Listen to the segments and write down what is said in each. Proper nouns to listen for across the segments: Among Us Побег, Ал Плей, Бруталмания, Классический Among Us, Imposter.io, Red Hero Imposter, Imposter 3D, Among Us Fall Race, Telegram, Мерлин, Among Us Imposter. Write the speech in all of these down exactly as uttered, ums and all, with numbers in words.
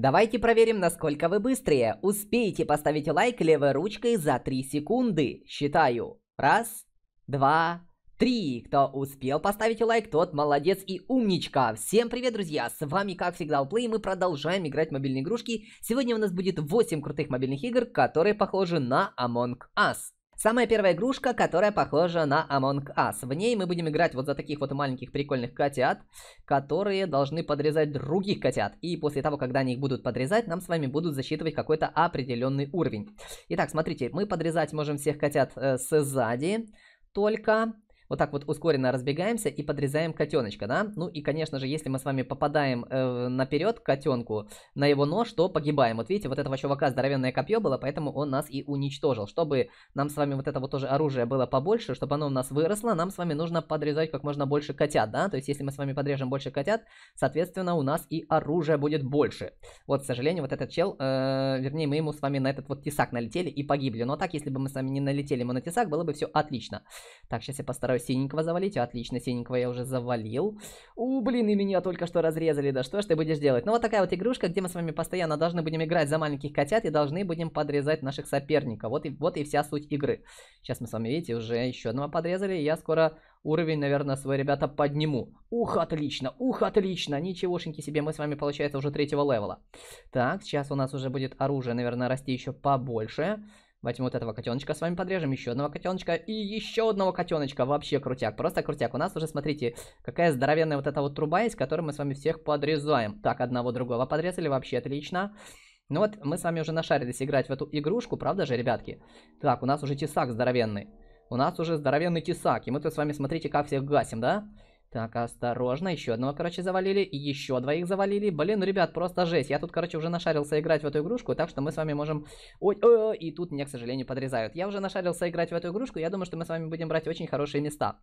Давайте проверим, насколько вы быстрее. Успейте поставить лайк левой ручкой за три секунды. Считаю. Раз, два, три. Кто успел поставить лайк, тот молодец и умничка. Всем привет, друзья. С вами, как всегда, Ал Плей. Мы продолжаем играть в мобильные игрушки. Сегодня у нас будет восемь крутых мобильных игр, которые похожи на Among Us. Самая первая игрушка, которая похожа на Among Us. В ней мы будем играть вот за таких вот маленьких прикольных котят, которые должны подрезать других котят. И после того, когда они их будут подрезать, нам с вами будут засчитывать какой-то определенный уровень. Итак, смотрите, мы подрезать можем всех котят э, сзади, только вот так вот ускоренно разбегаемся и подрезаем котеночка, да? Ну и, конечно же, если мы с вами попадаем э, наперед котенку на его нож, то погибаем. Вот видите, вот этого чувака здоровенное копье было, поэтому он нас и уничтожил. Чтобы нам с вами вот это вот тоже оружие было побольше, чтобы оно у нас выросло, нам с вами нужно подрезать как можно больше котят, да? То есть, если мы с вами подрежем больше котят, соответственно, у нас и оружие будет больше. Вот, к сожалению, вот этот чел, э, вернее, мы ему с вами на этот вот тесак налетели и погибли. Но так, если бы мы с вами не налетели ему на тесак, было бы все отлично. Так, сейчас я постараюсь синенького завалить. Отлично, синенького я уже завалил. У, блин, и меня только что разрезали. Да что ж ты будешь делать? Ну, вот такая вот игрушка, где мы с вами постоянно должны будем играть за маленьких котят и должны будем подрезать наших соперников. Вот и, вот и вся суть игры. Сейчас мы с вами, видите, уже еще одного подрезали. Я скоро уровень, наверное, свой, ребята, подниму. Ух, отлично, ух, отлично. Ничегошеньки себе, мы с вами, получается, уже третьего левела. Так, сейчас у нас уже будет оружие, наверное, расти еще побольше. Давайте мы вот этого котеночка с вами подрежем, еще одного котеночка и еще одного котеночка. Вообще крутяк, просто крутяк. У нас уже, смотрите, какая здоровенная вот эта вот труба есть, которую мы с вами всех подрезаем. Так, одного другого подрезали, вообще отлично. Ну вот, мы с вами уже нашарились играть в эту игрушку, правда же, ребятки? Так, у нас уже тесак здоровенный. У нас уже здоровенный тесак, и мы тут с вами, смотрите, как всех гасим, да? Так, осторожно, еще одного, короче, завалили, и еще двоих завалили. Блин, ребят, просто жесть. Я тут, короче, уже нашарился играть в эту игрушку, так что мы с вами можем... Ой, ой, и тут меня, к сожалению, подрезают. Я уже нашарился играть в эту игрушку, я думаю, что мы с вами будем брать очень хорошие места.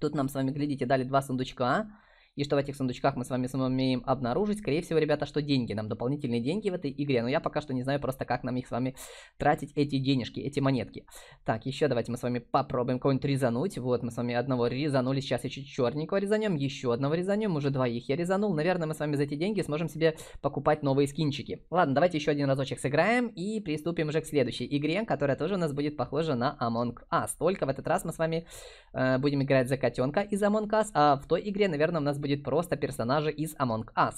Тут нам с вами, глядите, дали два сундучка. И что в этих сундучках мы с вами сумеем обнаружить? Скорее всего, ребята, что деньги. Нам дополнительные деньги в этой игре. Но я пока что не знаю просто, как нам их с вами тратить, эти денежки, эти монетки. Так, еще давайте мы с вами попробуем кого-нибудь резануть. Вот, мы с вами одного резанули. Сейчас еще черненького резанем. Еще одного резанем. Уже двоих я резанул. Наверное, мы с вами за эти деньги сможем себе покупать новые скинчики. Ладно, давайте еще один разочек сыграем. И приступим уже к следующей игре, которая тоже у нас будет похожа на Among Us. Только в этот раз мы с вами э, будем играть за котенка из Among Us. А в той игре, наверное, у нас будет просто персонажи из Among Us.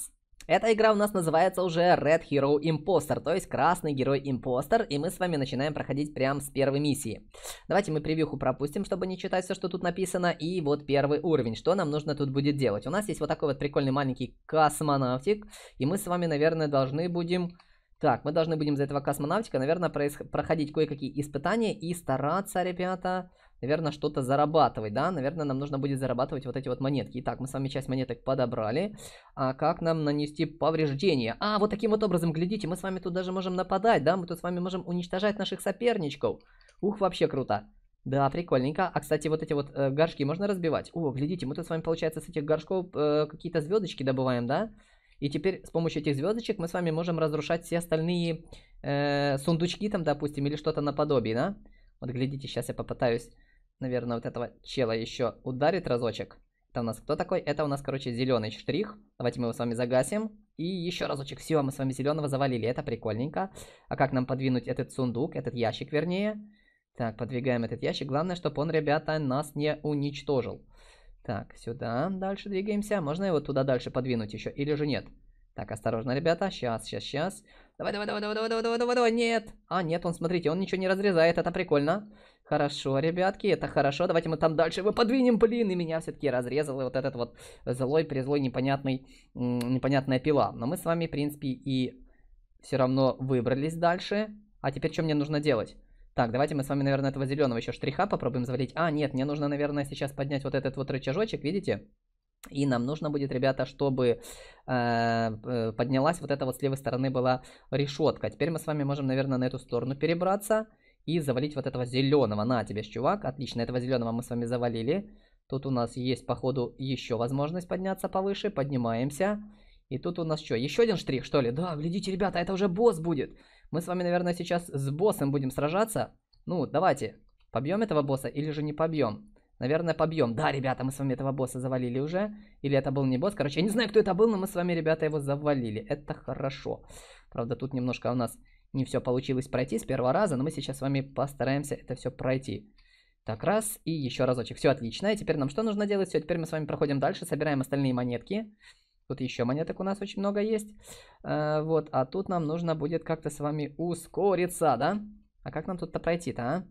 Эта игра у нас называется уже Red Hero Imposter, то есть красный герой импостер, и мы с вами начинаем проходить прям с первой миссии. Давайте мы превьюху пропустим, чтобы не читать все, что тут написано, и вот первый уровень. Что нам нужно тут будет делать? У нас есть вот такой вот прикольный маленький космонавтик, и мы с вами, наверное, должны будем... Так, мы должны будем за этого космонавтика, наверное, проис- проходить кое-какие испытания и стараться, ребята... Наверное, что-то зарабатывать, да? Наверное, нам нужно будет зарабатывать вот эти вот монетки. Итак, мы с вами часть монеток подобрали. А как нам нанести повреждения? А, вот таким вот образом, глядите, мы с вами тут даже можем нападать, да? Мы тут с вами можем уничтожать наших соперничков. Ух, вообще круто. Да, прикольненько. А, кстати, вот эти вот э, горшки можно разбивать? О, глядите, мы тут с вами, получается, с этих горшков э, какие-то звездочки добываем, да? И теперь с помощью этих звездочек мы с вами можем разрушать все остальные э, сундучки там, допустим, или что-то наподобие, да? Вот, глядите, сейчас я попытаюсь... Наверное, вот этого чела еще ударит разочек. Это у нас кто такой? Это у нас, короче, зеленый штрих. Давайте мы его с вами загасим. И еще разочек. Все, мы с вами зеленого завалили. Это прикольненько. А как нам подвинуть этот сундук? Этот ящик, вернее. Так, подвигаем этот ящик. Главное, чтобы он, ребята, нас не уничтожил. Так, сюда дальше двигаемся. Можно его туда дальше подвинуть еще или же нет? Так, осторожно, ребята. Сейчас, сейчас, сейчас. Давай, давай, давай, давай, давай, давай, давай, давай. Нет. А, нет, он, смотрите, он ничего не разрезает. Это прикольно. Хорошо, ребятки, это хорошо. Давайте мы там дальше его подвинем, блин. И меня все-таки разрезал вот этот вот злой-призлой непонятный, непонятная пила. Но мы с вами, в принципе, и все равно выбрались дальше. А теперь что мне нужно делать? Так, давайте мы с вами, наверное, этого зеленого еще штриха попробуем завалить. А, нет, мне нужно, наверное, сейчас поднять вот этот вот рычажочек, видите? И нам нужно будет, ребята, чтобы э, поднялась вот эта вот с левой стороны была решетка. Теперь мы с вами можем, наверное, на эту сторону перебраться и завалить вот этого зеленого. На тебе, чувак. Отлично, этого зеленого мы с вами завалили. Тут у нас есть, походу, еще возможность подняться повыше. Поднимаемся. И тут у нас что, еще один штрих, что ли? Да, глядите, ребята, это уже босс будет. Мы с вами, наверное, сейчас с боссом будем сражаться. Ну, давайте, побьем этого босса или же не побьем? Наверное, побьем. Да, ребята, мы с вами этого босса завалили уже. Или это был не босс. Короче, я не знаю, кто это был, но мы с вами, ребята, его завалили. Это хорошо. Правда, тут немножко у нас не все получилось пройти с первого раза, но мы сейчас с вами постараемся это все пройти. Так, раз. И еще разочек. Все отлично. И теперь нам что нужно делать? Все, теперь мы с вами проходим дальше, собираем остальные монетки. Тут еще монеток у нас очень много есть. А, вот, а тут нам нужно будет как-то с вами ускориться, да? А как нам тут-то пройти-то, а?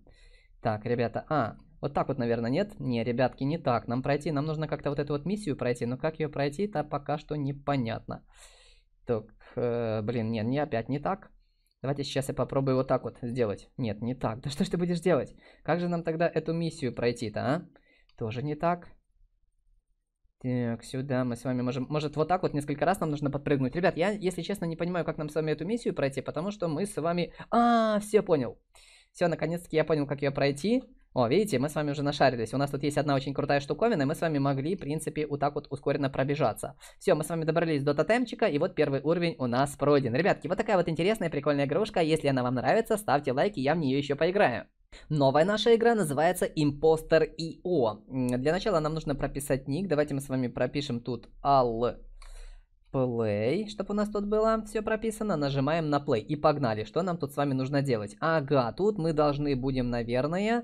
Так, ребята, а... Вот так вот, наверное, нет? Не, ребятки, не так. Нам пройти, нам нужно как-то вот эту вот миссию пройти. Но как ее пройти-то пока что непонятно. Так, э, блин, нет, не опять не так. Давайте сейчас я попробую вот так вот сделать. Нет, не так. Да что ж ты будешь делать? Как же нам тогда эту миссию пройти-то, а? Тоже не так. Так, сюда мы с вами можем... Может, вот так вот несколько раз нам нужно подпрыгнуть. Ребят, я, если честно, не понимаю, как нам с вами эту миссию пройти, потому что мы с вами... А, все понял. Все, наконец-таки я понял, как ее пройти. О, видите, мы с вами уже нашарились. У нас тут есть одна очень крутая штуковина, и мы с вами могли, в принципе, вот так вот ускоренно пробежаться. Все, мы с вами добрались до тотемчика, и вот первый уровень у нас пройден. Ребятки, вот такая вот интересная, прикольная игрушка. Если она вам нравится, ставьте лайки, я в нее еще поиграю. Новая наша игра называется Импостер точка ай о. Для начала нам нужно прописать ник. Давайте мы с вами пропишем тут Ал Плей, чтобы у нас тут было все прописано. Нажимаем на Play и погнали. Что нам тут с вами нужно делать? Ага, тут мы должны будем, наверное...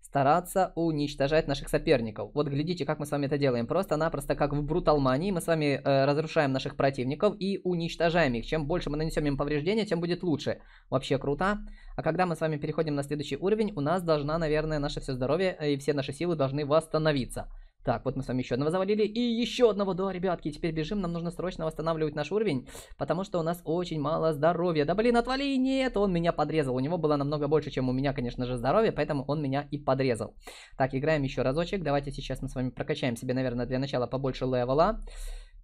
стараться уничтожать наших соперников. Вот глядите, как мы с вами это делаем. Просто-напросто, как в Бруталмании, мы с вами э, разрушаем наших противников и уничтожаем их. Чем больше мы нанесем им повреждения, тем будет лучше. Вообще круто. А когда мы с вами переходим на следующий уровень, у нас должна, наверное, наше все здоровье и все наши силы должны восстановиться. Так, вот мы с вами еще одного завалили. И еще одного, да, ребятки, теперь бежим. Нам нужно срочно восстанавливать наш уровень, потому что у нас очень мало здоровья. Да блин, отвали, нет, он меня подрезал. У него было намного больше, чем у меня, конечно же, здоровья, поэтому он меня и подрезал. Так, играем еще разочек. Давайте сейчас мы с вами прокачаем себе, наверное, для начала побольше левела.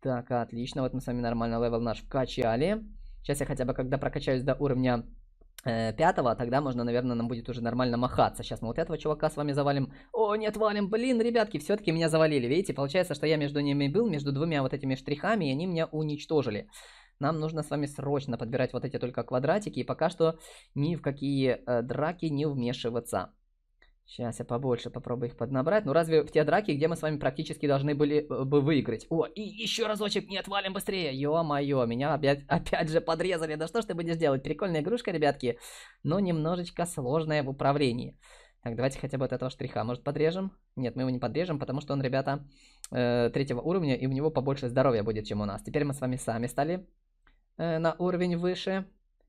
Так, отлично, вот мы с вами нормально левел наш вкачали. Сейчас я хотя бы, когда прокачаюсь до уровня... пятого, тогда можно, наверное, нам будет уже нормально махаться. Сейчас мы вот этого чувака с вами завалим. О, нет, валим, блин, ребятки, все-таки меня завалили. Видите, получается, что я между ними был, между двумя вот этими штрихами, и они меня уничтожили. Нам нужно с вами срочно подбирать вот эти только квадратики, и пока что ни в какие э, драки не вмешиваться. Сейчас я побольше попробую их поднабрать. Ну, разве в те драки, где мы с вами практически должны были бы выиграть? О, и еще разочек, не отвалим быстрее. Ё-моё, меня опять, опять же подрезали. Да что ж ты будешь делать? Прикольная игрушка, ребятки, но немножечко сложная в управлении. Так, давайте хотя бы от этого штриха, может, подрежем? Нет, мы его не подрежем, потому что он, ребята, э, третьего уровня, и у него побольше здоровья будет, чем у нас. Теперь мы с вами сами стали э, на уровень выше.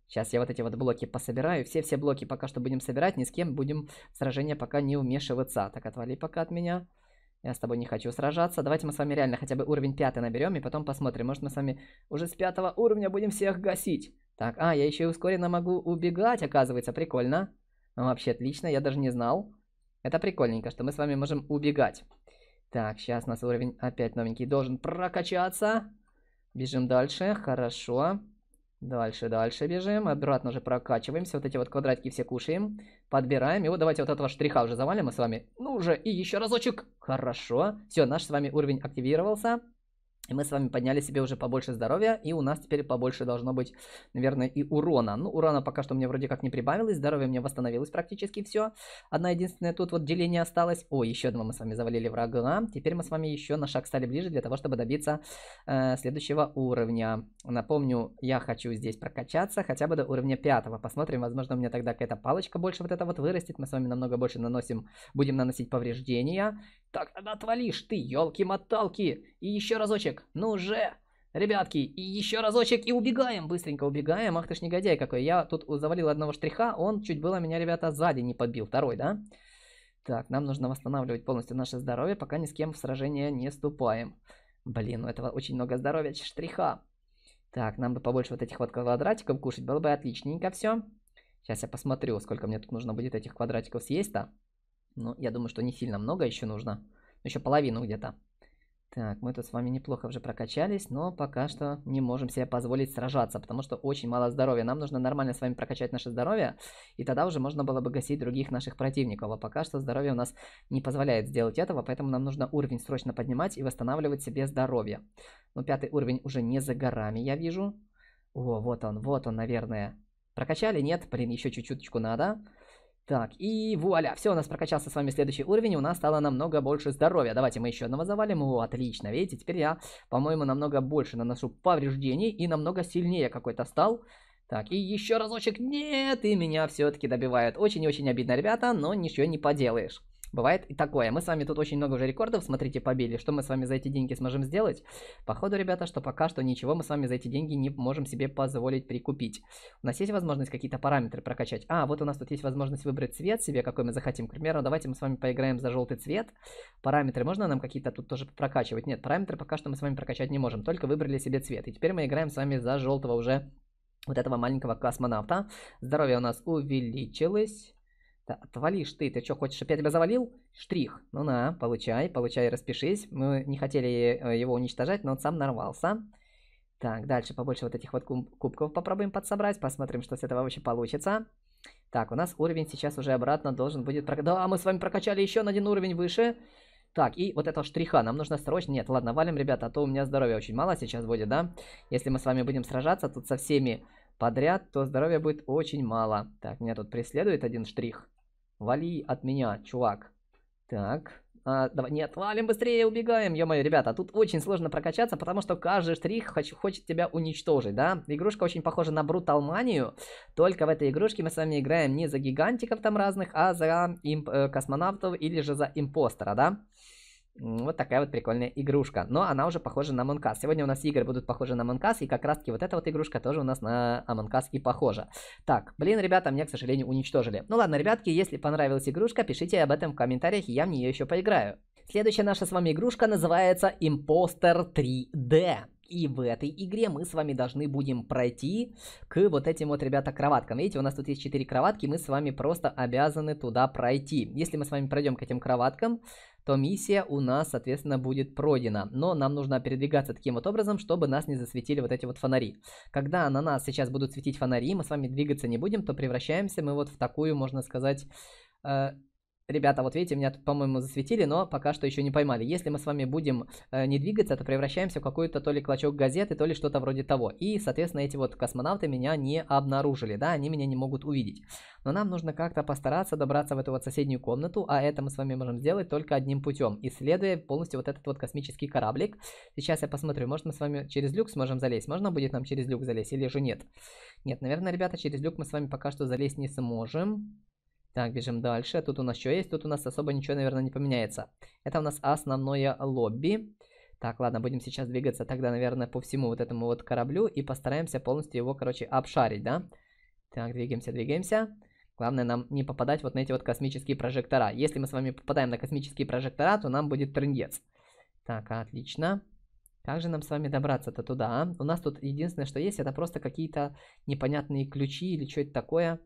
Сейчас я вот эти вот блоки пособираю. Все-все блоки пока что будем собирать. Ни с кем будем в сражение пока не вмешиваться. Так, отвали пока от меня. Я с тобой не хочу сражаться. Давайте мы с вами реально хотя бы уровень пятый наберем. И потом посмотрим. Может, мы с вами уже с пятого уровня будем всех гасить. Так, а, я еще и ускоренно могу убегать, оказывается. Прикольно. Ну, вообще отлично. Я даже не знал. Это прикольненько, что мы с вами можем убегать. Так, сейчас у нас уровень опять новенький должен прокачаться. Бежим дальше. Хорошо. Дальше, дальше бежим, обратно же прокачиваемся, вот эти вот квадратики все кушаем, подбираем, и вот давайте вот этого штриха уже завалим мы с вами, ну уже, и еще разочек, хорошо, все, наш с вами уровень активировался, и мы с вами подняли себе уже побольше здоровья, и у нас теперь побольше должно быть, наверное, и урона, ну урона пока что мне вроде как не прибавилось, здоровье мне восстановилось практически все, одна единственная тут вот деление осталось, о, еще одного мы с вами завалили врага, теперь мы с вами еще на шаг стали ближе для того, чтобы добиться э, следующего уровня, напомню, я хочу здесь прокачаться хотя бы до уровня пятого, посмотрим, возможно, у меня тогда какая-то палочка больше вот это вот вырастет, мы с вами намного больше наносим, будем наносить повреждения, так, отвалишь ты, елки-моталки, и еще разочек. Ну же, ребятки, и еще разочек, и убегаем, быстренько убегаем. Ах ты ж негодяй какой, я тут завалил одного штриха, он чуть было меня, ребята, сзади не подбил, второй, да? Так, нам нужно восстанавливать полностью наше здоровье, пока ни с кем в сражение не вступаем. Блин, у этого очень много здоровья, штриха. Так, нам бы побольше вот этих вот квадратиков кушать, было бы отличненько все. Сейчас я посмотрю, сколько мне тут нужно будет этих квадратиков съесть-то. Ну, я думаю, что не сильно много еще нужно, еще половину где-то. Так, мы тут с вами неплохо уже прокачались, но пока что не можем себе позволить сражаться, потому что очень мало здоровья. Нам нужно нормально с вами прокачать наше здоровье, и тогда уже можно было бы гасить других наших противников. А пока что здоровье у нас не позволяет сделать этого, поэтому нам нужно уровень срочно поднимать и восстанавливать себе здоровье. Но пятый уровень уже не за горами, я вижу. О, вот он, вот он, наверное. Прокачали? Нет? Блин, еще чуть-чуточку надо. Так, и вуаля, все, у нас прокачался с вами следующий уровень, у нас стало намного больше здоровья. Давайте мы еще одного завалим, о, отлично, видите, теперь я, по-моему, намного больше наношу повреждений и намного сильнее какой-то стал. Так, и еще разочек, нет, и меня все-таки добивают. Очень и очень обидно, ребята, но ничего не поделаешь. Бывает и такое. Мы с вами тут очень много уже рекордов, смотрите, побили. Что мы с вами за эти деньги сможем сделать? Походу, ребята, что пока что ничего мы с вами за эти деньги не можем себе позволить прикупить. У нас есть возможность какие-то параметры прокачать? А, вот у нас тут есть возможность выбрать цвет себе, какой мы захотим. К примеру, давайте мы с вами поиграем за желтый цвет. Параметры можно нам какие-то тут тоже прокачивать? Нет, параметры пока что мы с вами прокачать не можем. Только выбрали себе цвет. И теперь мы играем с вами за желтого уже вот этого маленького космонавта. Здоровье у нас увеличилось. Да, отвалишь ты, ты что, хочешь, чтобы я тебя завалил? Штрих. Ну на, получай, получай, распишись. Мы не хотели его уничтожать, но он сам нарвался. Так, дальше побольше вот этих вот кубков попробуем подсобрать. Посмотрим, что с этого вообще получится. Так, у нас уровень сейчас уже обратно должен будет... Да, мы с вами прокачали еще на один уровень выше. Так, и вот этого штриха нам нужно срочно... Нет, ладно, валим, ребята, а то у меня здоровья очень мало сейчас будет, да? Если мы с вами будем сражаться тут со всеми подряд, то здоровья будет очень мало. Так, меня тут преследует один штрих. Вали от меня, чувак. Так. А, давай, нет, валим быстрее, убегаем. Ё-моё, ребята, тут очень сложно прокачаться, потому что каждый штрих хоч хочет тебя уничтожить, да? Игрушка очень похожа на Бруталманию, только в этой игрушке мы с вами играем не за гигантиков там разных, а за космонавтов или же за импостера, да? Вот такая вот прикольная игрушка. Но она уже похожа на Among Us. Сегодня у нас игры будут похожи на Among Us. И как раз таки вот эта вот игрушка тоже у нас на Among Us и похожа. Так, блин, ребята, меня, к сожалению, уничтожили. Ну ладно, ребятки, если понравилась игрушка, пишите об этом в комментариях, и я в нее еще поиграю. Следующая наша с вами игрушка называется Imposter три дэ. И в этой игре мы с вами должны будем пройти к вот этим вот, ребята, кроваткам. Видите, у нас тут есть четыре кроватки, мы с вами просто обязаны туда пройти. Если мы с вами пройдем к этим кроваткам, то миссия у нас, соответственно, будет пройдена. Но нам нужно передвигаться таким вот образом, чтобы нас не засветили вот эти вот фонари. Когда на нас сейчас будут светить фонари, мы с вами двигаться не будем, то превращаемся мы вот в такую, можно сказать... Э Ребята, вот видите, меня тут, по-моему, засветили, но пока что еще не поймали. Если мы с вами будем э, не двигаться, то превращаемся в какой-то то ли клочок газеты, то ли что-то вроде того. И, соответственно, эти вот космонавты меня не обнаружили, да, они меня не могут увидеть. Но нам нужно как-то постараться добраться в эту вот соседнюю комнату, а это мы с вами можем сделать только одним путем, исследуя полностью вот этот вот космический кораблик. Сейчас я посмотрю, может мы с вами через люк сможем залезть, можно будет нам через люк залезть или же нет? Нет, наверное, ребята, через люк мы с вами пока что залезть не сможем. Так, бежим дальше. Тут у нас что есть? Тут у нас особо ничего, наверное, не поменяется. Это у нас основное лобби. Так, ладно, будем сейчас двигаться тогда, наверное, по всему вот этому вот кораблю. И постараемся полностью его, короче, обшарить, да? Так, двигаемся, двигаемся. Главное нам не попадать вот на эти вот космические прожектора. Если мы с вами попадаем на космические прожектора, то нам будет трындец. Так, отлично. Как же нам с вами добраться-то туда? У нас тут единственное, что есть, это просто какие-то непонятные ключи или что это такое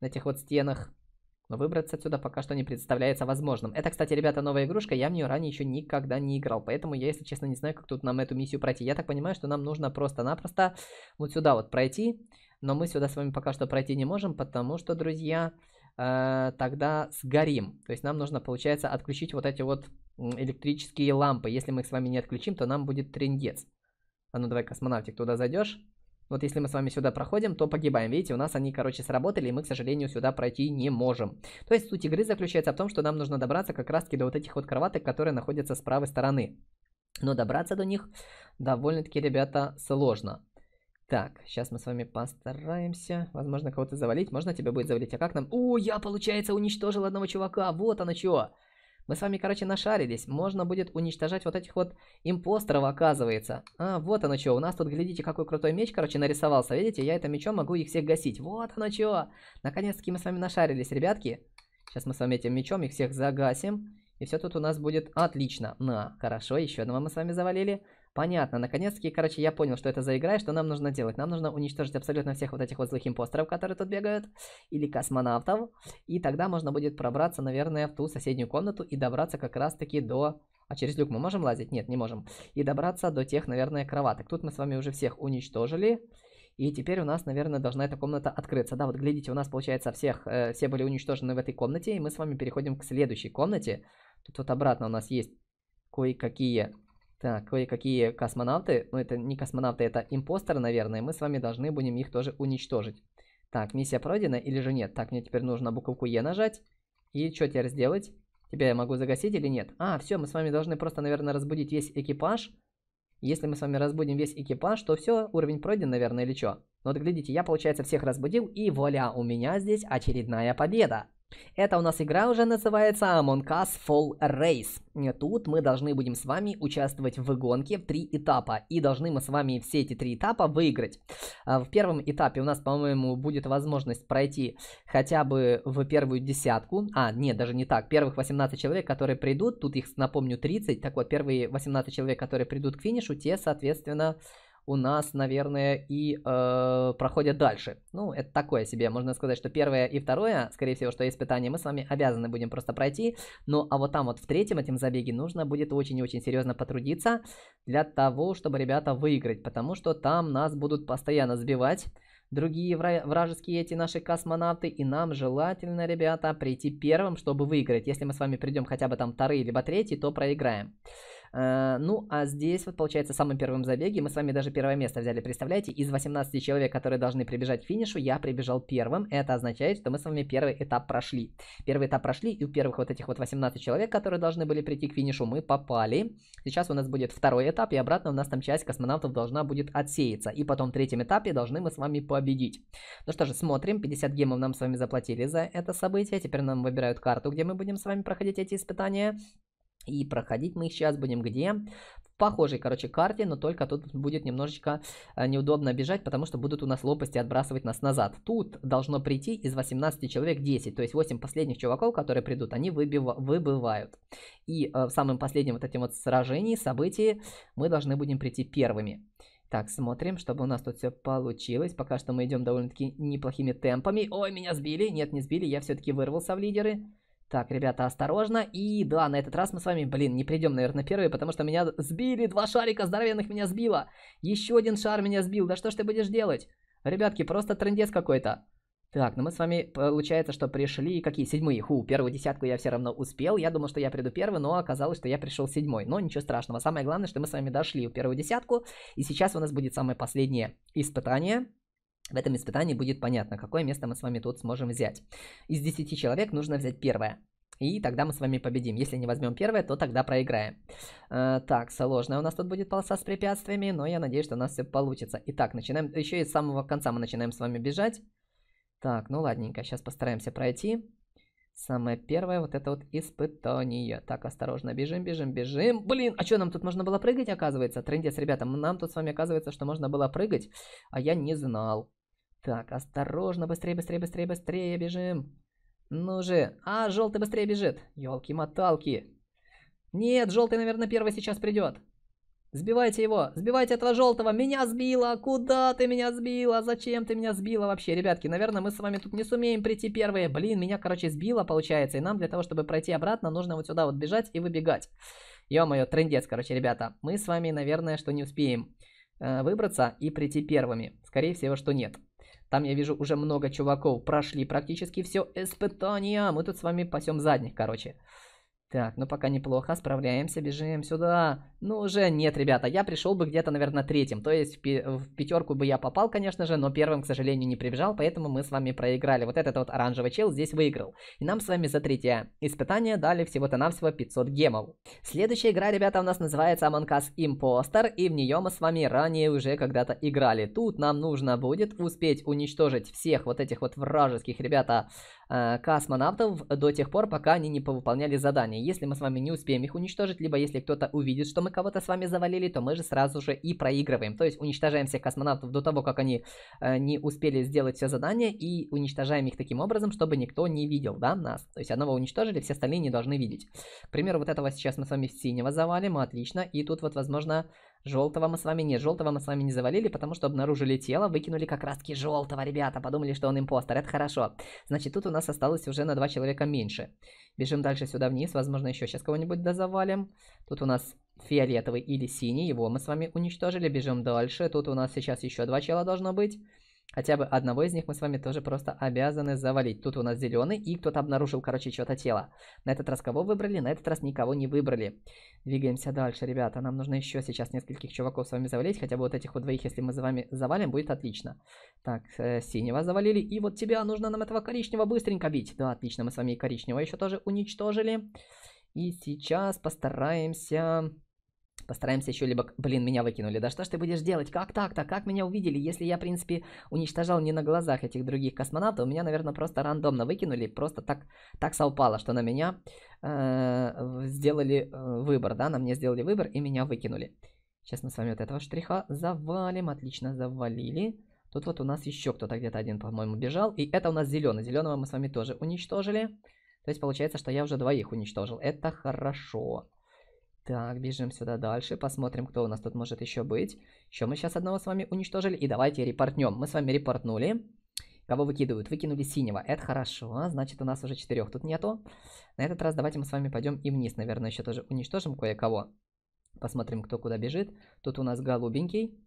на этих вот стенах. Но выбраться отсюда пока что не представляется возможным. Это, кстати, ребята, новая игрушка. Я в нее ранее еще никогда не играл. Поэтому я, если честно, не знаю, как тут нам эту миссию пройти. Я так понимаю, что нам нужно просто-напросто вот сюда вот пройти. Но мы сюда с вами пока что пройти не можем, потому что, друзья, э, тогда сгорим. То есть нам нужно, получается, отключить вот эти вот электрические лампы. Если мы их с вами не отключим, то нам будет трындец. А ну давай, космонавтик, туда зайдешь. Вот если мы с вами сюда проходим, то погибаем. Видите, у нас они, короче, сработали, и мы, к сожалению, сюда пройти не можем. То есть суть игры заключается в том, что нам нужно добраться как раз-таки до вот этих вот кроваток, которые находятся с правой стороны. Но добраться до них довольно-таки, ребята, сложно. Так, сейчас мы с вами постараемся. Возможно, кого-то завалить. Можно тебя будет завалить? А как нам... О, я, получается, уничтожил одного чувака. Вот оно чего. Мы с вами, короче, нашарились. Можно будет уничтожать вот этих вот импостеров, оказывается. А, вот оно что. У нас тут, глядите, какой крутой меч, короче, нарисовался. Видите, я этим мечом могу их всех гасить. Вот оно что. Наконец-таки мы с вами нашарились, ребятки. Сейчас мы с вами этим мечом их всех загасим. И все тут у нас будет отлично. На, хорошо, еще одного мы с вами завалили. Понятно, наконец-таки, короче, я понял, что это за игра и что нам нужно делать. Нам нужно уничтожить абсолютно всех вот этих вот злых импостеров, которые тут бегают, или космонавтов. И тогда можно будет пробраться, наверное, в ту соседнюю комнату и добраться как раз-таки до... А через люк мы можем лазить? Нет, не можем. И добраться до тех, наверное, кроваток. Тут мы с вами уже всех уничтожили. И теперь у нас, наверное, должна эта комната открыться. Да, вот глядите, у нас, получается, всех, э, все были уничтожены в этой комнате. И мы с вами переходим к следующей комнате. Тут вот обратно у нас есть кое-какие... Так, кое-какие космонавты, ну это не космонавты, это импостеры, наверное, мы с вами должны будем их тоже уничтожить. Так, миссия пройдена или же нет? Так, мне теперь нужно буковку Е нажать. И что теперь сделать? Тебя я могу загасить или нет? А, все, мы с вами должны просто, наверное, разбудить весь экипаж. Если мы с вами разбудим весь экипаж, то все, уровень пройден, наверное, или что? Вот, глядите, я, получается, всех разбудил, и вуаля, у меня здесь очередная победа. Это у нас игра уже называется Among Us Fall Race. Тут мы должны будем с вами участвовать в гонке в три этапа. И должны мы с вами все эти три этапа выиграть. В первом этапе у нас, по-моему, будет возможность пройти хотя бы в первую десятку. А, нет, даже не так. Первых восемнадцать человек, которые придут, тут их, напомню, тридцать. Так вот, первые восемнадцать человек, которые придут к финишу, те, соответственно, у нас, наверное, и э, проходят дальше. Ну, это такое себе. Можно сказать, что первое и второе, скорее всего, что испытание мы с вами обязаны будем просто пройти. Ну, а вот там вот в третьем этом забеге нужно будет очень и очень серьезно потрудиться для того, чтобы, ребята, выиграть. Потому что там нас будут постоянно сбивать другие вражеские эти наши космонавты. И нам желательно, ребята, прийти первым, чтобы выиграть. Если мы с вами придем хотя бы там вторые либо третьи, то проиграем. Ну, а здесь, вот, получается, в самом первом забеге мы с вами даже первое место взяли, представляете? Из восемнадцати человек, которые должны прибежать к финишу, я прибежал первым. Это означает, что мы с вами первый этап прошли. Первый этап прошли, и у первых вот этих вот восемнадцати человек, которые должны были прийти к финишу, мы попали. Сейчас у нас будет второй этап, и обратно у нас там часть космонавтов должна будет отсеяться. И потом в третьем этапе должны мы с вами победить. Ну что же, смотрим. пятьдесят гемов нам с вами заплатили за это событие. Теперь нам выбирают карту, где мы будем с вами проходить эти испытания. И проходить мы сейчас будем где? В похожей, короче, карте, но только тут будет немножечко неудобно бежать, потому что будут у нас лопасти отбрасывать нас назад. Тут должно прийти из восемнадцати человек десять, то есть восемь последних чуваков, которые придут, они выбив... выбывают. И э, в самом последнем вот этим вот сражении, событии мы должны будем прийти первыми. Так, смотрим, чтобы у нас тут все получилось. Пока что мы идем довольно-таки неплохими темпами. Ой, меня сбили! Нет, не сбили, я все-таки вырвался в лидеры. Так, ребята, осторожно. И да, на этот раз мы с вами, блин, не придем, наверное, первые, потому что меня сбили. Два шарика здоровенных меня сбило. Еще один шар меня сбил. Да что ж ты будешь делать? Ребятки, просто трындец какой-то. Так, ну мы с вами, получается, что пришли... Какие? Седьмые. Ху, первую десятку я все равно успел. Я думал, что я приду первый, но оказалось, что я пришел седьмой. Но ничего страшного. Самое главное, что мы с вами дошли в первую десятку. И сейчас у нас будет самое последнее испытание. В этом испытании будет понятно, какое место мы с вами тут сможем взять. Из десяти человек нужно взять первое. И тогда мы с вами победим. Если не возьмем первое, то тогда проиграем. Э, так, сложная у нас тут будет полоса с препятствиями, но я надеюсь, что у нас все получится. Итак, начинаем. Еще и с самого конца мы начинаем с вами бежать. Так, ну ладненько, сейчас постараемся пройти. Самое первое вот это вот испытание. Так, осторожно, бежим, бежим, бежим. Блин, а что нам тут можно было прыгать, оказывается? Трындец, ребята, нам тут с вами оказывается, что можно было прыгать, а я не знал. Так, осторожно, быстрее, быстрее, быстрее, быстрее бежим. Ну же, а, желтый быстрее бежит. Ёлки-моталки. Нет, желтый, наверное, первый сейчас придет. Сбивайте его, сбивайте этого желтого. Меня сбило, куда ты меня сбила? Зачем ты меня сбила вообще, ребятки? Наверное, мы с вами тут не сумеем прийти первые. Блин, меня, короче, сбило, получается. И нам для того, чтобы пройти обратно, нужно вот сюда вот бежать и выбегать. Ё-моё, трындец, короче, ребята. Мы с вами, наверное, что не успеем э, выбраться и прийти первыми. Скорее всего, что нет. Там, я вижу, уже много чуваков прошли практически все испытания. Мы тут с вами пасем задних, короче. Так, ну пока неплохо, справляемся, бежим сюда. Ну уже нет, ребята, я пришел бы где-то, наверное, третьим. То есть в, пи в пятерку бы я попал, конечно же, но первым, к сожалению, не прибежал, поэтому мы с вами проиграли. Вот этот вот оранжевый чел здесь выиграл. И нам с вами за третье испытание дали всего-то навсего пятьсот гемов. Следующая игра, ребята, у нас называется Among Us Imposter, и в нее мы с вами ранее уже когда-то играли. Тут нам нужно будет успеть уничтожить всех вот этих вот вражеских, ребята, космонавтов до тех пор, пока они не повыполняли задания. Если мы с вами не успеем их уничтожить, либо если кто-то увидит, что мы кого-то с вами завалили, то мы же сразу же и проигрываем. То есть уничтожаем всех космонавтов до того, как они э, не успели сделать все задание, и уничтожаем их таким образом, чтобы никто не видел, да, нас. То есть одного уничтожили, все остальные не должны видеть. К примеру, вот этого сейчас мы с вами синего завалим, отлично. И тут вот, возможно, желтого мы с вами... Нет, желтого мы с вами не завалили, потому что обнаружили тело, выкинули как раз-таки желтого, ребята. Подумали, что он импостер, это хорошо. Значит, тут у нас осталось уже на два человека меньше. Бежим дальше сюда вниз, возможно, еще сейчас кого-нибудь дозавалим. Тут у нас фиолетовый или синий, его мы с вами уничтожили. Бежим дальше, тут у нас сейчас еще два чела должно быть. Хотя бы одного из них мы с вами тоже просто обязаны завалить. Тут у нас зеленый, и кто-то обнаружил, короче, чье-то тело. На этот раз кого выбрали? На этот раз никого не выбрали. Двигаемся дальше, ребята. Нам нужно еще сейчас нескольких чуваков с вами завалить. Хотя бы вот этих вот двоих, если мы с вами завалим, будет отлично. Так, э, синего завалили. И вот тебя нужно нам этого коричневого быстренько бить. Да, отлично, мы с вами и коричневого еще тоже уничтожили. И сейчас постараемся... Постараемся еще либо... Блин, меня выкинули. Да что ж ты будешь делать? Как так-то? Как меня увидели? Если я, в принципе, уничтожал не на глазах этих других космонавтов, меня, наверное, просто рандомно выкинули. Просто так, так совпало, что на меня э, сделали выбор, да? На мне сделали выбор и меня выкинули. Сейчас мы с вами вот этого штриха завалим. Отлично, завалили. Тут вот у нас еще кто-то где-то один, по-моему, бежал. И это у нас зеленый. Зеленого мы с вами тоже уничтожили. То есть получается, что я уже двоих уничтожил. Это хорошо. Так, бежим сюда дальше, посмотрим, кто у нас тут может еще быть. Еще мы сейчас одного с вами уничтожили. И давайте репортнем. Мы с вами репортнули. Кого выкидывают? Выкинули синего. Это хорошо, значит у нас уже четырех тут нету. На этот раз давайте мы с вами пойдем и вниз, наверное, еще тоже уничтожим кое-кого. Посмотрим, кто куда бежит. Тут у нас голубенький.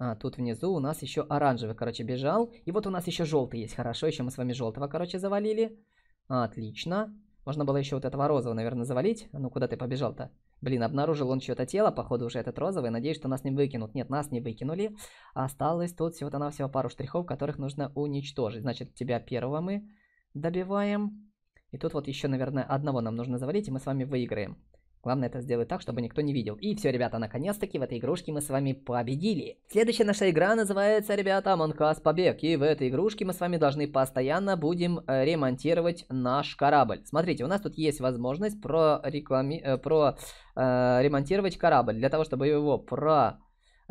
А, тут внизу у нас еще оранжевый, короче, бежал. И вот у нас еще желтый есть, хорошо. Еще мы с вами желтого, короче, завалили. Отлично. Можно было еще вот этого розового, наверное, завалить. Ну, куда ты побежал-то? Блин, обнаружил он чье-то тело, походу уже этот розовый. Надеюсь, что нас не выкинут. Нет, нас не выкинули. Осталось тут всего-то навсего пару штрихов, которых нужно уничтожить. Значит, тебя первого мы добиваем. И тут вот еще, наверное, одного нам нужно завалить, и мы с вами выиграем. Главное это сделать так, чтобы никто не видел. И все, ребята, наконец-таки в этой игрушке мы с вами победили. Следующая наша игра называется, ребята, Among Us Побег. И в этой игрушке мы с вами должны постоянно будем ремонтировать наш корабль. Смотрите, у нас тут есть возможность про реклами... про, э, ремонтировать корабль. Для того, чтобы его про...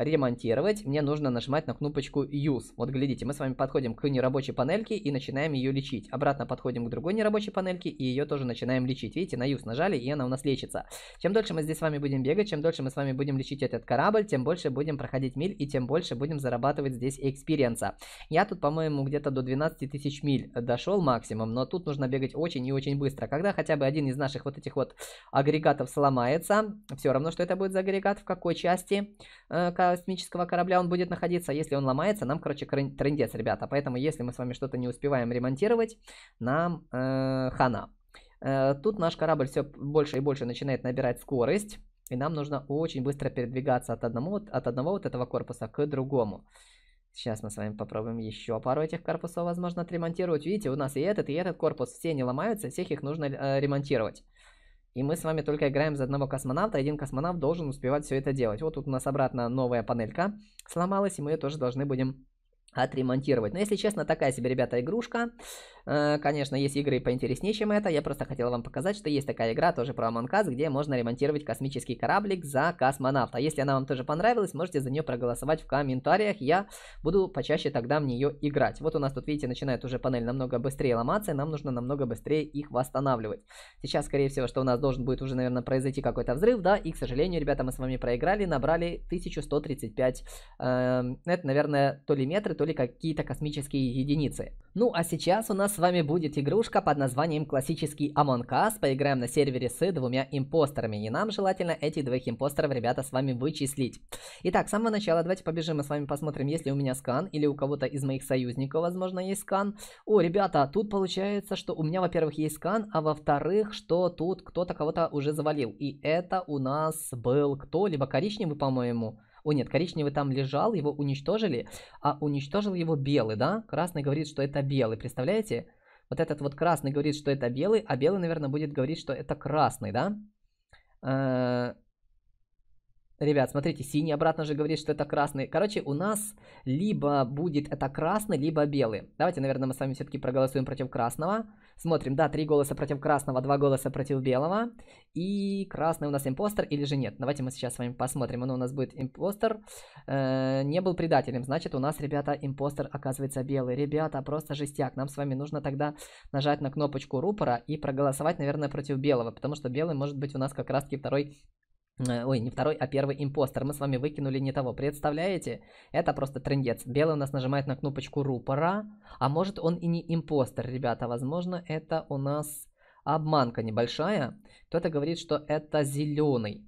ремонтировать, мне нужно нажимать на кнопочку Use. Вот глядите, мы с вами подходим к нерабочей панельке и начинаем ее лечить. Обратно подходим к другой нерабочей панельке и ее тоже начинаем лечить. Видите, на Use нажали, и она у нас лечится. Чем дольше мы здесь с вами будем бегать, чем дольше мы с вами будем лечить этот корабль, тем больше будем проходить миль и тем больше будем зарабатывать здесь экспириенса. Я тут, по-моему, где-то до двенадцати тысяч миль дошел максимум, но тут нужно бегать очень и очень быстро. Когда хотя бы один из наших вот этих вот агрегатов сломается, все равно, что это будет за агрегат, в какой части космического корабля он будет находиться. Если он ломается, нам, короче, трындец, ребята. Поэтому, если мы с вами что-то не успеваем ремонтировать, нам э, хана. Э, тут наш корабль все больше и больше начинает набирать скорость. И нам нужно очень быстро передвигаться от одного, от одного вот этого корпуса к другому. Сейчас мы с вами попробуем еще пару этих корпусов, возможно, отремонтировать. Видите, у нас и этот, и этот корпус. Все не ломаются, всех их нужно э, ремонтировать. И мы с вами только играем за одного космонавта. Один космонавт должен успевать все это делать. Вот тут у нас обратно новая панелька сломалась, и мы ее тоже должны будем отремонтировать. Но, если честно, такая себе, ребята, игрушка. Конечно, есть игры поинтереснее, чем это. Я просто хотел вам показать, что есть такая игра тоже про Among Us, где можно ремонтировать космический кораблик за космонавта. Если она вам тоже понравилась, можете за нее проголосовать в комментариях. Я буду почаще тогда в нее играть. Вот у нас тут, видите, начинает уже панель намного быстрее ломаться, и нам нужно намного быстрее их восстанавливать. Сейчас, скорее всего, что у нас должен будет уже, наверное, произойти какой-то взрыв, да, и, к сожалению, ребята, мы с вами проиграли, набрали тысячу сто тридцать пять, это, наверное, то ли метры, то ли какие-то космические единицы. Ну, а сейчас у нас с вами будет игрушка под названием «Классический Among Us». Поиграем на сервере с двумя импостерами. И нам желательно этих двоих импостеров, ребята, с вами вычислить. Итак, с самого начала давайте побежим и с вами посмотрим, есть ли у меня скан или у кого-то из моих союзников, возможно, есть скан. О, ребята, тут получается, что у меня, во-первых, есть скан, а во-вторых, что тут кто-то кого-то уже завалил. И это у нас был кто? Либо коричневый, по-моему. О, нет, коричневый там лежал, его уничтожили, а уничтожил его белый, да? Красный говорит, что это белый, представляете? Вот этот вот красный говорит, что это белый, а белый, наверное, будет говорить, что это красный, да? Э-э- Ребят, смотрите, синий обратно же говорит, что это красный. Короче, у нас либо будет это красный, либо белый. Давайте, наверное, мы с вами все-таки проголосуем против красного. Смотрим, да, три голоса против красного, два голоса против белого. И красный у нас импостер или же нет? Давайте мы сейчас с вами посмотрим. Он у нас будет импостер. Э-э- не был предателем. Значит, у нас, ребята, импостер оказывается белый. Ребята, просто жестяк. Нам с вами нужно тогда нажать на кнопочку рупора и проголосовать, наверное, против белого. Потому что белый может быть у нас как раз-таки второй... Ой, не второй, а первый импостер. Мы с вами выкинули не того. Представляете? Это просто трындец. Белый у нас нажимает на кнопочку рупора. А может, он и не импостер, ребята. Возможно, это у нас обманка небольшая. Кто-то говорит, что это зеленый.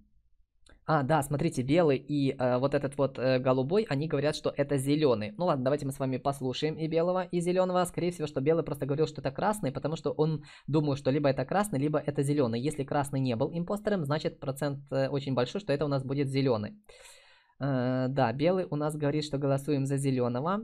А, да, смотрите, белый и э, вот этот вот э, голубой, они говорят, что это зеленый. Ну ладно, давайте мы с вами послушаем и белого, и зеленого. Скорее всего, что белый просто говорил, что это красный, потому что он думал, что либо это красный, либо это зеленый. Если красный не был импостером, значит процент э, очень большой, что это у нас будет зеленый. Э, да, белый у нас говорит, что голосуем за зеленого.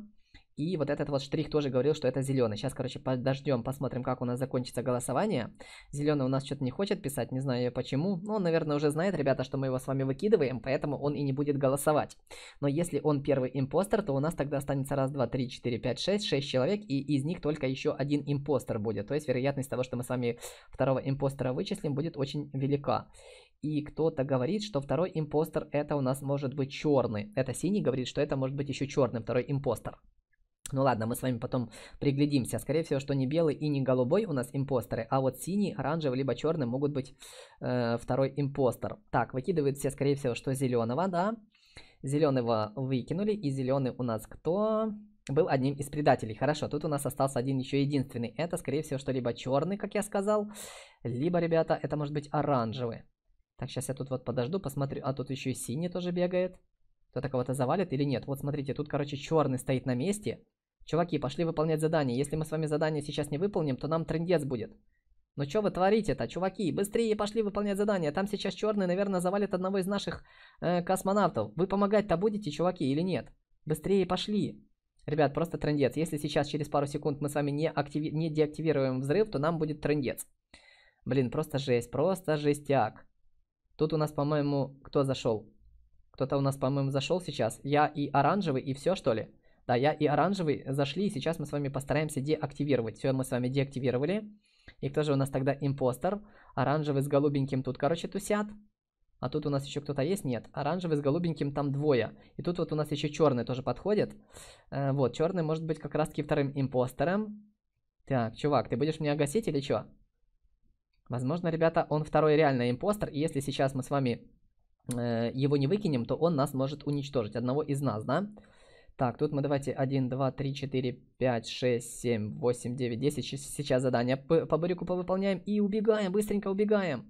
И вот этот вот штрих тоже говорил, что это зеленый. Сейчас, короче, подождем, посмотрим, как у нас закончится голосование. Зеленый у нас что-то не хочет писать, не знаю почему. Но он, наверное, уже знает, ребята, что мы его с вами выкидываем, поэтому он и не будет голосовать. Но если он первый импостер, то у нас тогда останется раз, два, три, четыре, пять, шесть, шесть человек, и из них только еще один импостер будет. То есть вероятность того, что мы с вами второго импостера вычислим, будет очень велика. И кто-то говорит, что второй импостер это у нас может быть черный. Это синий говорит, что это может быть еще черный второй импостер. Ну ладно, мы с вами потом приглядимся. Скорее всего, что не белый и не голубой у нас импостеры, а вот синий, оранжевый, либо черный могут быть э, второй импостер. Так, выкидывают все, скорее всего, что зеленого, да. Зеленого выкинули, и зеленый у нас кто? Был одним из предателей. Хорошо, тут у нас остался один еще единственный. Это, скорее всего, что либо черный, как я сказал, либо, ребята, это может быть оранжевый. Так, сейчас я тут вот подожду, посмотрю. А тут еще и синий тоже бегает. Кто-то кого-то завалит или нет? Вот смотрите, тут, короче, черный стоит на месте. Чуваки, пошли выполнять задание. Если мы с вами задание сейчас не выполним, то нам трындец будет. Ну что вы творите-то, чуваки? Быстрее пошли выполнять задание. Там сейчас черный, наверное, завалит одного из наших э, космонавтов. Вы помогать-то будете, чуваки, или нет? Быстрее пошли. Ребят, просто трындец. Если сейчас через пару секунд мы с вами не, активи... не деактивируем взрыв, то нам будет трындец. Блин, просто жесть, просто жестяк. Тут у нас, по-моему, кто зашел? Кто-то у нас, по-моему, зашел сейчас. Я и оранжевый, и все, что ли? Да, я и оранжевый зашли, и сейчас мы с вами постараемся деактивировать. Все, мы с вами деактивировали. И кто же у нас тогда импостер? Оранжевый с голубеньким тут, короче, тусят. А тут у нас еще кто-то есть? Нет. Оранжевый с голубеньким там двое. И тут вот у нас еще черный тоже подходит. Э, вот, черный может быть как раз-таки вторым импостером. Так, чувак, ты будешь меня гасить или что? Возможно, ребята, он второй реально импостер. И если сейчас мы с вами э, его не выкинем, то он нас может уничтожить. Одного из нас, да? Так, тут мы давайте один, два, три, четыре, пять, шесть, семь, восемь, девять, десять. Сейчас задание по барику повыполняем и убегаем, быстренько убегаем.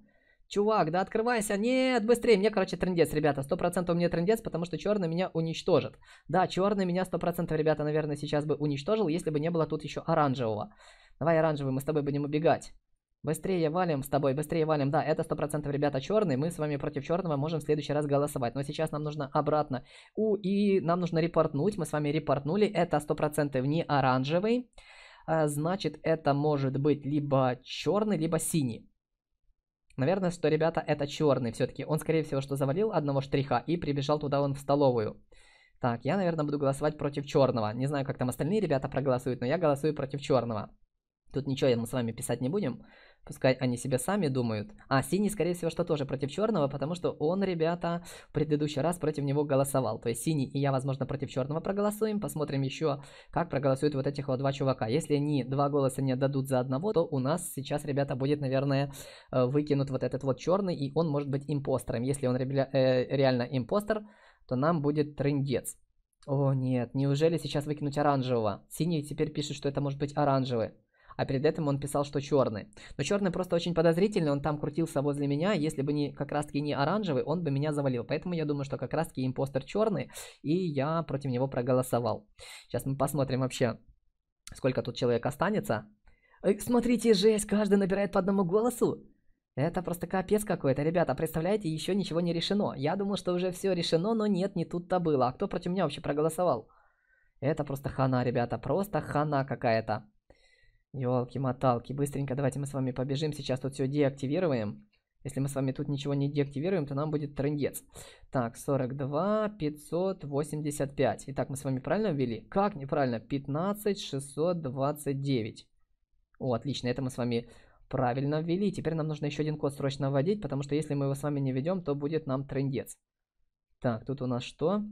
Чувак, да открывайся. Нет, быстрее. Мне, короче, трындец, ребята. сто процентов мне трындец, потому что черный меня уничтожит. Да, черный меня сто процентов, ребята, наверное, сейчас бы уничтожил, если бы не было тут еще оранжевого. Давай, оранжевый, мы с тобой будем убегать. Быстрее валим с тобой, быстрее валим. Да, это сто процентов, ребята, черный. Мы с вами против черного можем в следующий раз голосовать. Но сейчас нам нужно обратно. У, и нам нужно репортнуть. Мы с вами репортнули. Это сто процентов не оранжевый. А, значит, это может быть либо черный, либо синий. Наверное, что, ребята, это черный все-таки. Он, скорее всего, что завалил одного штриха и прибежал туда он в столовую. Так, я, наверное, буду голосовать против черного. Не знаю, как там остальные ребята проголосуют, но я голосую против черного. Тут ничего мы с вами писать не будем. Пускай они себе сами думают. А, синий, скорее всего, что тоже против черного, потому что он, ребята, в предыдущий раз против него голосовал. То есть синий и я, возможно, против черного проголосуем. Посмотрим еще, как проголосуют вот этих вот два чувака. Если они два голоса не отдадут за одного, то у нас сейчас, ребята, будет, наверное, выкинут вот этот вот черный, и он может быть импостером. Если он реально импостер, то нам будет трындец. О, нет, неужели сейчас выкинуть оранжевого? Синий теперь пишет, что это может быть оранжевый. А перед этим он писал, что черный. Но черный просто очень подозрительный, он там крутился возле меня. Если бы не как раз-таки не оранжевый, он бы меня завалил. Поэтому я думаю, что как раз-таки импостер черный, и я против него проголосовал. Сейчас мы посмотрим вообще, сколько тут человек останется. Эй, смотрите, жесть, каждый набирает по одному голосу. Это просто капец какой-то, ребята, представляете, еще ничего не решено. Я думал, что уже все решено, но нет, не тут-то было. А кто против меня вообще проголосовал? Это просто хана, ребята, просто хана какая-то. Ёлки-моталки, быстренько давайте мы с вами побежим, сейчас тут все деактивируем. Если мы с вами тут ничего не деактивируем, то нам будет трындец. Так, сорок два, пятьсот восемьдесят пять. Итак, мы с вами правильно ввели? Как неправильно? пятнадцать, шестьсот двадцать девять. О, отлично, это мы с вами правильно ввели. Теперь нам нужно еще один код срочно вводить, потому что если мы его с вами не введем, то будет нам трындец. Так, тут у нас что?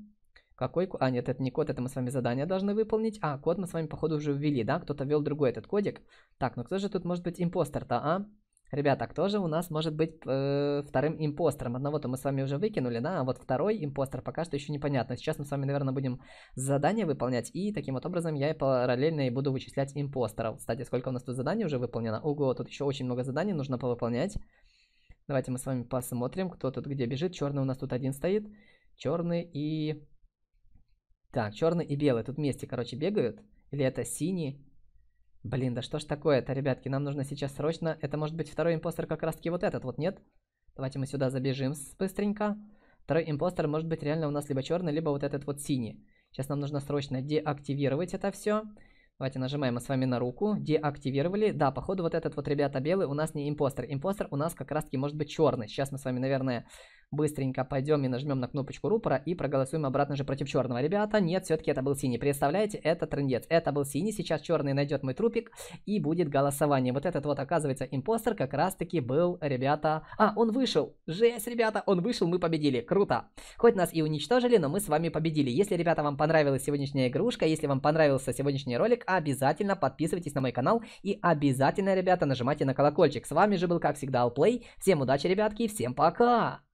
Какой код? А, нет, это не код, это мы с вами задание должны выполнить. А, код мы с вами, походу, уже ввели, да? Кто-то ввел другой этот кодик. Так, ну кто же тут может быть импостер-то, а? Ребята, кто же у нас может быть э, вторым импостером? Одного-то мы с вами уже выкинули, да? А вот второй импостер пока что еще непонятно. Сейчас мы с вами, наверное, будем задание выполнять. И таким вот образом я и параллельно и буду вычислять импостеров. Кстати, сколько у нас тут заданий уже выполнено? Ого, тут еще очень много заданий нужно повыполнять. Давайте мы с вами посмотрим, кто тут где бежит. Черный у нас тут один стоит. Черный и... Так, черный и белый тут вместе, короче, бегают. Или это синий? Блин, да что ж такое-то, ребятки? Нам нужно сейчас срочно... Это может быть второй импостер как раз-таки вот этот, вот нет? Давайте мы сюда забежим быстренько. Второй импостер может быть реально у нас либо черный, либо вот этот вот синий. Сейчас нам нужно срочно деактивировать это все. Давайте нажимаем мы с вами на руку. Деактивировали. Да, походу вот этот вот, ребята, белый у нас не импостер. Импостер у нас как раз-таки может быть черный. Сейчас мы с вами, наверное, быстренько пойдем и нажмем на кнопочку рупора и проголосуем обратно же против черного. Ребята, нет, все-таки это был синий. Представляете, это трындец. Это был синий. Сейчас черный найдет мой трупик и будет голосование. Вот этот вот, оказывается, импостер как раз-таки был, ребята... А, он вышел. Жесть, ребята, он вышел, мы победили. Круто. Хоть нас и уничтожили, но мы с вами победили. Если, ребята, вам понравилась сегодняшняя игрушка, если вам понравился сегодняшний ролик, обязательно подписывайтесь на мой канал и обязательно, ребята, нажимайте на колокольчик. С вами же был, как всегда, Ал Плей. Всем удачи, ребятки, всем пока!